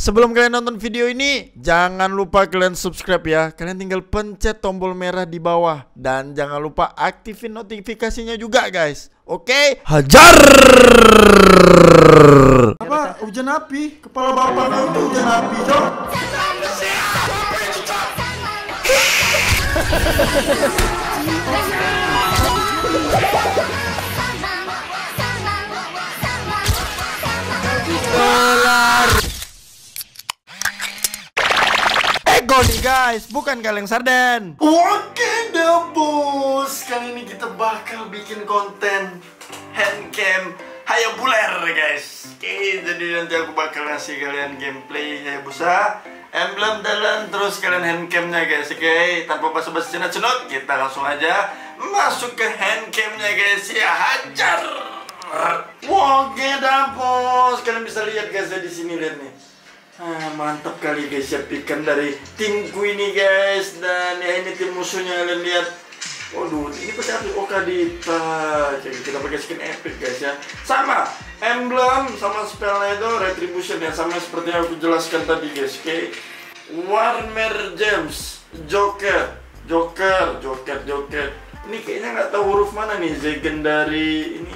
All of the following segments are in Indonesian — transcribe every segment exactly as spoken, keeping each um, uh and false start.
Sebelum kalian nonton video ini, jangan lupa kalian subscribe ya. Kalian tinggal pencet tombol merah di bawah. Dan jangan lupa aktifin notifikasinya juga guys. Oke? Okay? Hajar! Apa? Hujan api? Kepala bapaknya itu hujan api, Cok. Nih guys, bukan kaleng sarden. Oke deh bos, kali ini kita bakal bikin konten handcam Hayabusa guys. Oke, jadi nanti aku bakal ngasih kalian gameplay Hayabusa, emblem talent, terus kalian handcamnya guys. Oke, tanpa basa-basi cenut-cenut, kita langsung aja masuk ke handcamnya guys ya, hajar. Oke deh bos, kalian bisa lihat guys ya, di sini lihat nih. Ah, mantap kali guys ya pikan dari timku ini guys. Dan ya ini tim musuhnya, kalian lihat. Waduh, ini pasti api oka dita. Jadi kita pakai skin epic guys ya. Sama emblem sama spellnya itu retribution ya, sama seperti yang aku jelaskan tadi guys. Oke, okay. Warmer James, Joker, Joker, Joker, Joker. Ini kayaknya nggak tahu huruf mana nih. Zegen dari ini.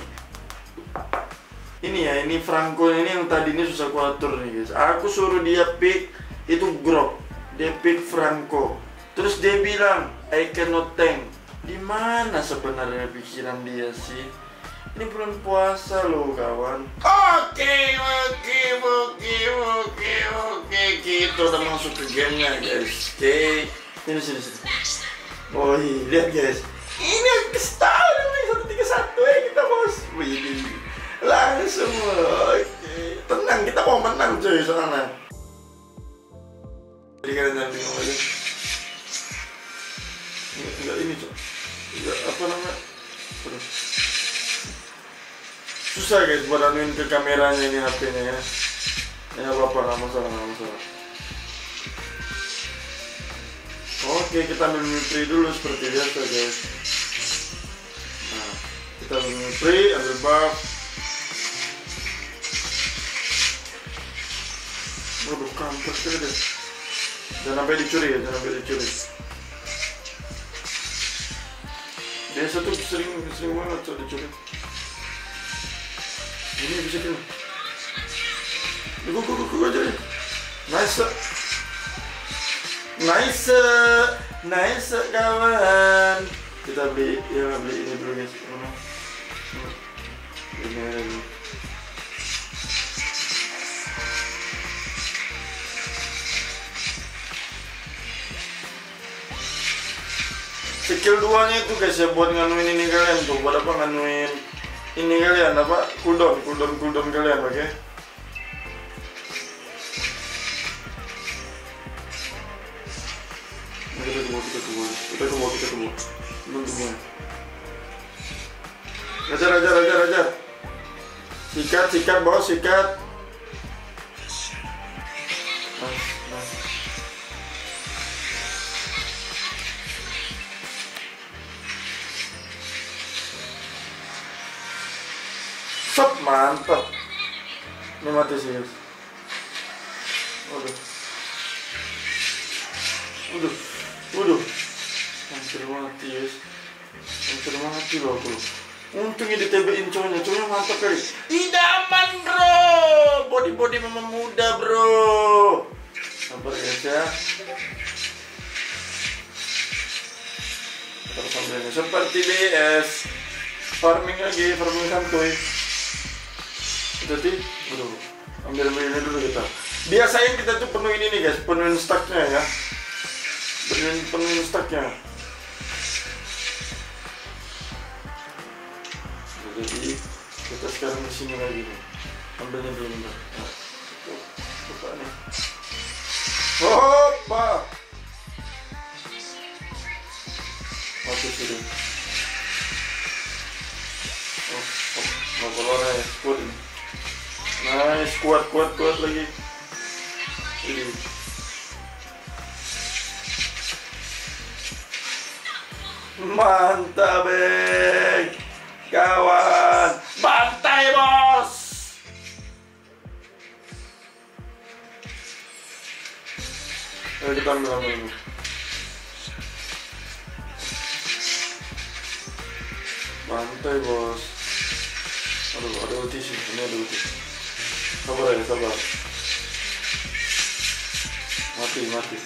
Ini ya, ini Franco ini yang tadi ini susah kuatur nih guys. Aku suruh dia pick itu Grok, dia pick Franco. Terus dia bilang I cannot tank. Di mana sebenarnya pikiran dia sih? Ini bulan puasa loh kawan. Oke oke oke oke oke kita udah masuk ke gamenya guys. Oke, ini sini sini. Oh lihat guys, ini yang kestal nih satu tiga satu ya kita bos. Wih. Langsung, oke, okay. Tenang, kita mau menang cuy, soalnya. Jadi kalian jangan bingung aja. Enggak ini cuy, enggak apa namanya. Aduh. Susah guys buat anuin ke kameranya ini H P-nya ya. Ya apa-apa, nggak masalah, nggak masalah. Oke, okay, kita ambil mimpi dulu seperti biasa guys. Nah, kita ambil mimpi, ambil buff. Waduh, kampret kali deh. Jangan sampai dicuri ya, jangan sampai dicuri. Biasa tuh sering, sering banget tuh dicuri. Ini bisa kena. Gue, gue, gue, gue aja deh. Nice. Nice. Nice kawan. Kita beli, ya beli ini dulu guys. Ini ada dulu. Skill duanya itu guys ya, buat nganuin ini kalian tuh, buat apa nganuin ini kalian, apa cooldown, cooldown, cooldown kalian, oke okay? Nah, kita tunggu, kita tunggu, kita tunggu, kita tunggu, belum tunggu. Ajar, ajar, ajar, ajar. Sikat, sikat, bos, sikat. Nah, nah. Sop, mantap. Ini mati sih guys. Waduh. Waduh. Waduh. Hampir mati guys. Hampir mati loh aku. Untungnya ditebelin cowoknya. Cowoknya mantap kali. Idaman bro. Body-body memang muda bro. Sabar guys ya. Kita sambilnya seperti B S. Farming lagi, farming santuy. Jadi, aduh, ambil ini dulu kita. Biasain kita tuh penuhin ini guys, penuhin stacknya ya. Penuhin, penuhin stacknya. Jadi kita sekarang disini lagi nih. Ambilnya dulu nih. Coba nih. Hoppa. Oke sudah. Oh, oh, mau keluar ya, squad ini. Nice, kuat, kuat, kuat lagi. Ini. Mantap, bek. Kawan. Bantai, bos. Öyle ben de anlamıyorum. Mantai bos. Aduh, ada uti sih, ini ada uti. Sabar aja, sabar. Mati, mati.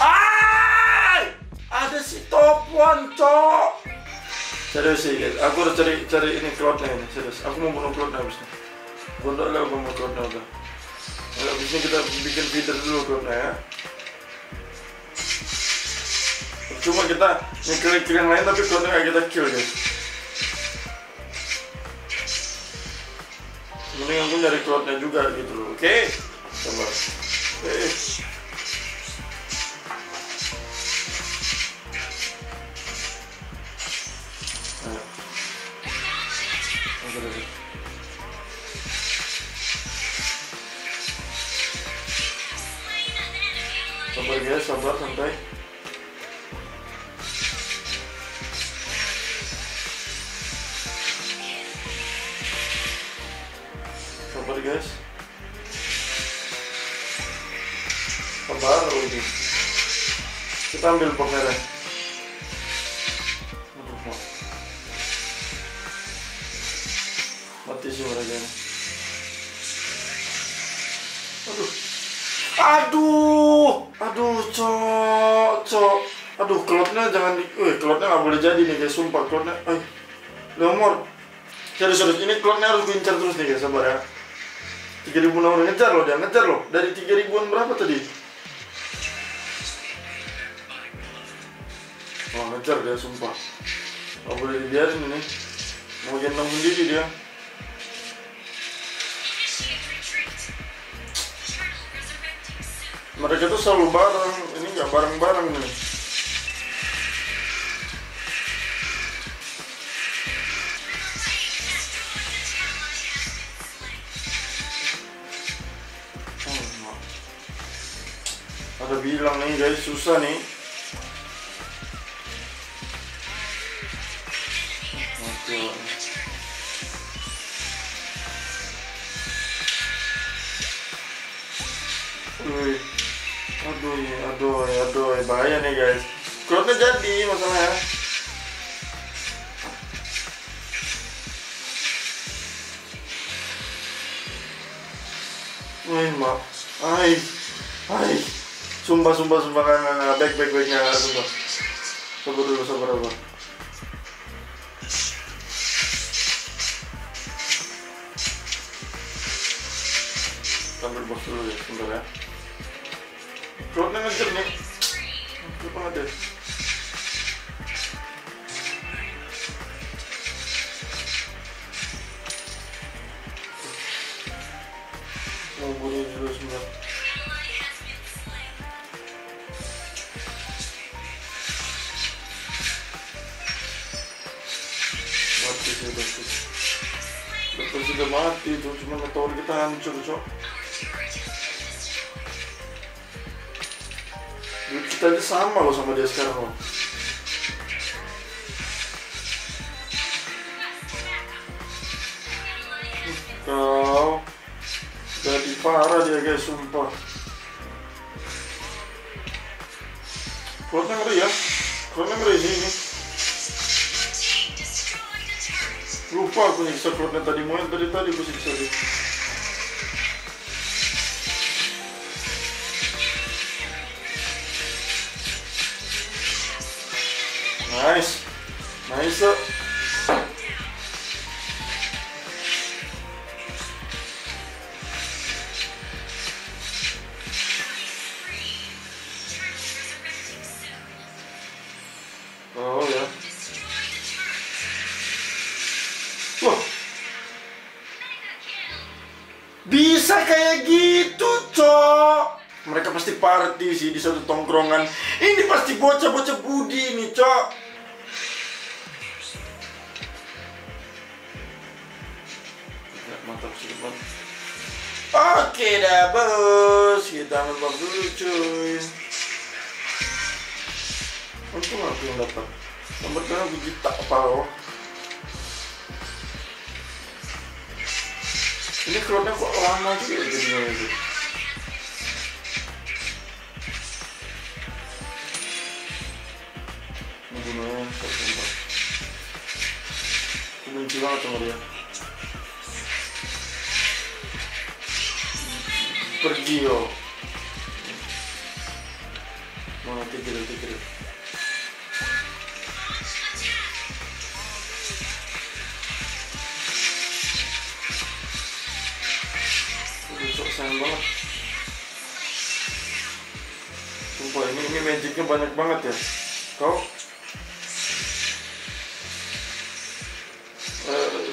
Ay! Ada si topuan, cok. Serius sih, guys. Aku harus cari cari ini cloudnya ini, serius. Aku mau bunuh cloudnya abis ini. Gondok lah, aku mau cloudnya udah. Nah, abis ini kita bikin feeder dulu cloudnya ya. Cuma kita nge-kill yang lain tapi cloudnya gak kita kill, guys. Mending aku nyari cloudnya juga gitu loh, oke? Okay? Sabar. Oke. Okay. Sabar guys, sabar, santai. Sabar guys. Sabar lagi. Kita ambil pok merah. Mati sih mereka. Aduh. Aduh. Aduh, cok, cok. Aduh, klotnya jangan di... Wih, klotnya gak boleh jadi nih guys, sumpah klotnya. Ay, lemor. Serius-serius, ini klotnya harus gincar terus nih guys, sabar ya. Tiga ribu enam ratus ngejar loh, dia ngejar loh. Dari tiga ribuan berapa tadi? Wah, ngejar dia, sumpah. Gak boleh dibiarin ini. Mau gendong sendiri dia. Mereka tuh selalu bareng, ini nggak bareng-bareng nih. Oh, ada bilang nih guys, susah nih. Oke. Aduh, aduh, aduh, bahaya nih guys. Cloudnya jadi masalahnya. Wih, maaf. Ay, ay. Sumpah, sumpah, sumpah, nggak back, back, backnya nggak sumpah. Sabar dulu, sabar, sabar. Sambil box dulu ya, sebentar ya. Cloudnya ngejar nih. Kenapa nggak ada? Mau bunuh dulu semua. Mati sih, mati. Betul sudah mati tuh, cuma ngetor kita hancur, cok. Kita aja sama loh sama dia sekarang loh. Kau jadi parah dia guys, sumpah. Klotnya ngeri ya, klotnya ngeri sih ini. Lupa aku nyiksa klotnya tadi, mau yang tadi-tadi aku siksa dia. Nice, nice. Oh ya. Wah, bisa kayak gitu, cok. Mereka pasti party sih di satu tongkrongan. Ini pasti bocah-bocah budi nih, cok. Oke dah bos, kita nembak dulu cuy. Untung aku yang dapat. Tempatnya aku juta apa loh. Ini keluarnya kok lama juga jadinya itu. tuh dia. Pergi yo. Mau tidur tidur. Besok sayang banget. Sumpah ini ini magicnya banyak banget ya. Kau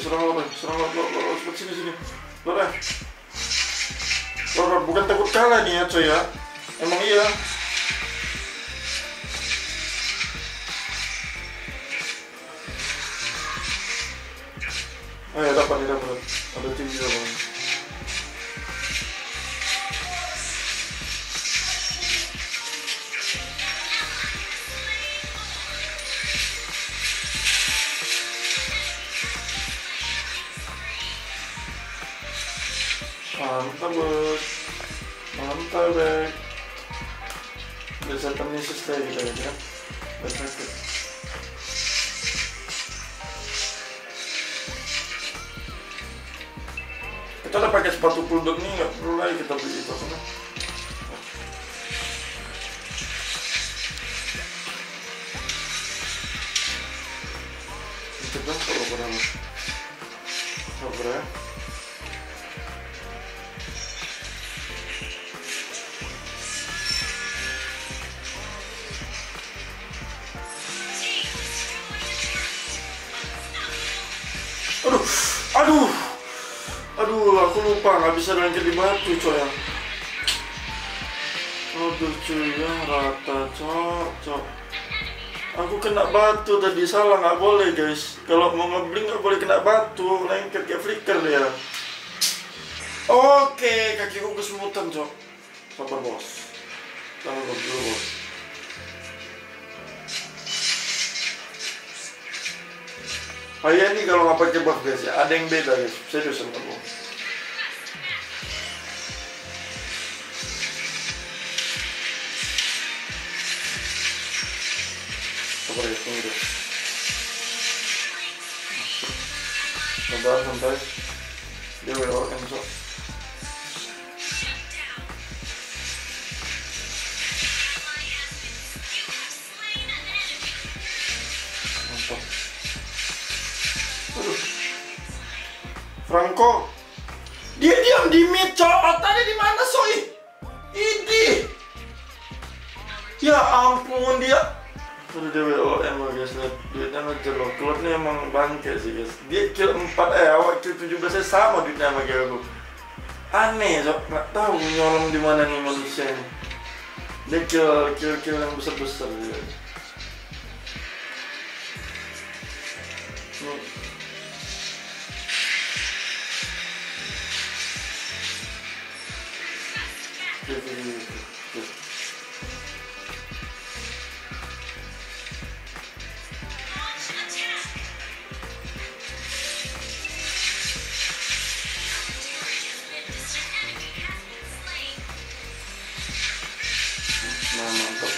serang lor, serang lor, lor, lor, lor, sini, sini lor ya lor, lor, bukan takut kalah nih ya coy ya, emang iya ayo dapat nih, dapat ada tim juga bang mantap bos, mantap bek bisa temen sustain gitu ya berhasil kita udah pakai sepatu bulldog nih, nggak perlu lagi kita beli itu sana. Kita kan kalau berapa sabar ya. Aduh, aduh, aduh, aku lupa nggak bisa lanjut di batu coy. Aduh cuy, ya rata cok cok. Aku kena batu tadi salah, nggak boleh guys. Kalau mau ngebling nggak boleh kena batu, lengket kayak flicker ya. Oke, kakiku kesemutan cok. Sabar bos, sabar dulu bos. Ayah ini kalau nggak pakai buff guys ya, ada yang beda guys, serius sama aku. Sabar ya, tunggu deh. Sabar, santai. Dia W O kan sok. Franco, dia diam di mid, cowok tadi di mana soi? Idi, ya ampun dia. Aduh dia W O emang guys, lihat duitnya ngejar loh. Keluarnya emang bangke sih guys. Dia kill empat eh, awak kill tujuh belas sama duitnya sama kayak aku. Aneh, cowok nggak tahu nyolong di mana nih manusia ini. Dia kill kill kill yang besar besar dia. Tuh, tuh, tuh, tuh. Nah, mantap.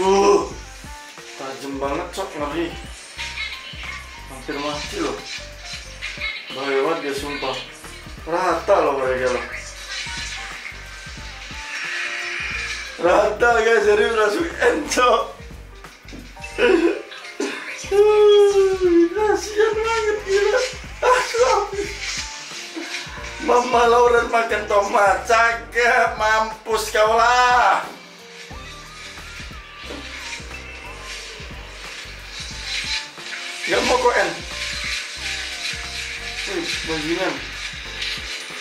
Uh, tajam banget cok, ngeri. Hampir mati loh, bahaya banget dia sumpah. Rata loh mereka loh. Rata guys, serius langsung encok. Kasian banget gila. Mama Lauren makan tomat, cakep, mampus kau lah. Gak mau kok N. Wih, bajingan.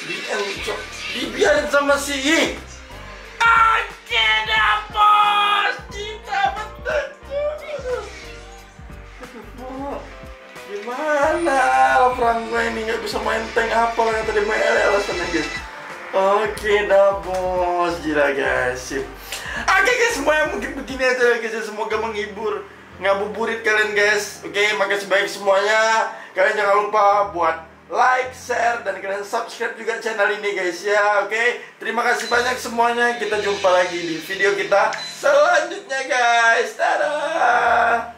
Di N, cok. Dibiarin sama si I. Oke, dapos. Cinta betul. Gimana? Franco ini gak bisa main tank apa lah tadi main L L alasannya guys. Oke, dapos. Gila guys, sip. Oke guys, semuanya mungkin begini aja guys. Semoga menghibur ngabuburit kalian guys. Oke, makasih banyak semuanya. Kalian jangan lupa buat like, share, dan kalian subscribe juga channel ini guys ya. Oke, okay? Terima kasih banyak semuanya. Kita jumpa lagi di video kita selanjutnya guys. Dadah.